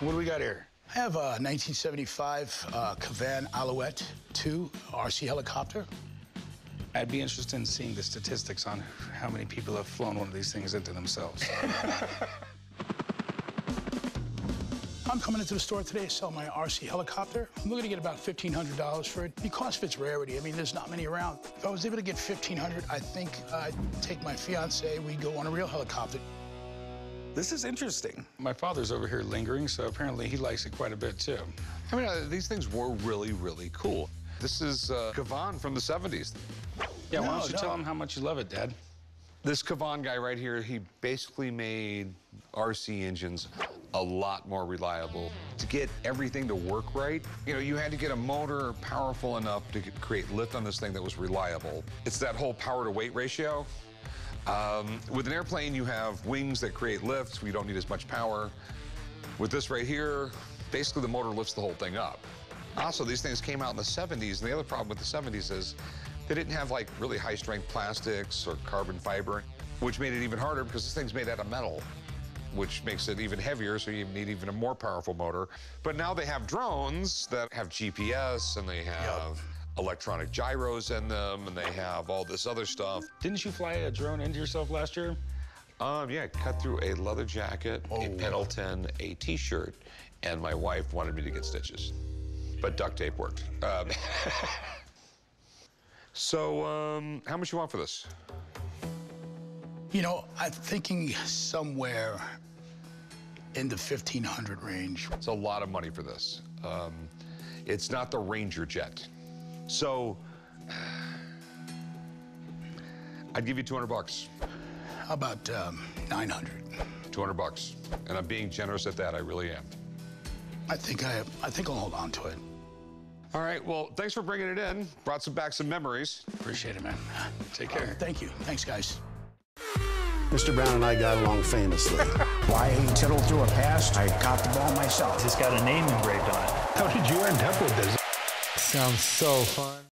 What do we got here? I have a 1975 Kavan Alouette 2 RC helicopter. I'd be interested in seeing the statistics on how many people have flown one of these things into themselves. I'm coming into the store today to sell my RC helicopter. I'm looking to get about $1,500 for it because of its rarity. I mean, there's not many around. If I was able to get $1,500, I think I'd take my fiancée, we'd go on a real helicopter. This is interesting. My father's over here lingering, so apparently he likes it quite a bit, too. I mean, these things were really, really cool. This is Kavan from the 70s. Yeah, why don't you tell him how much you love it, Dad? This Kavan guy right here, he basically made RC engines a lot more reliable. To get everything to work right, you know, you had to get a motor powerful enough to create lift on this thing that was reliable. It's that whole power-to-weight ratio. With an airplane, you have wings that create lift. You don't need as much power. With this right here, basically the motor lifts the whole thing up. Also, these things came out in the 70s, and the other problem with the 70s is they didn't have, like, really high-strength plastics or carbon fiber, which made it even harder because this thing's made out of metal, which makes it even heavier, so you need even a more powerful motor. But now they have drones that have GPS, and they have... Yep. Electronic gyros in them, and they have all this other stuff. Didn't you fly a drone into yourself last year? Yeah, cut through a leather jacket, a Pendleton, a T-shirt, and my wife wanted me to get stitches. But duct tape worked. So how much you want for this? You know, I'm thinking somewhere in the 1,500 range. It's a lot of money for this. It's not the Ranger Jet. So, I'd give you 200 bucks. How about 900? 200 bucks, and I'm being generous at that. I really am. I think I'll hold on to it. All right. Well, thanks for bringing it in. Brought back some memories. Appreciate it, man. Take care. Thank you. Thanks, guys. Mr. Brown and I got along famously. Why he tittled through a pass? I caught the ball myself. It's got a name engraved on it. How did you end up with this? Sounds so fun.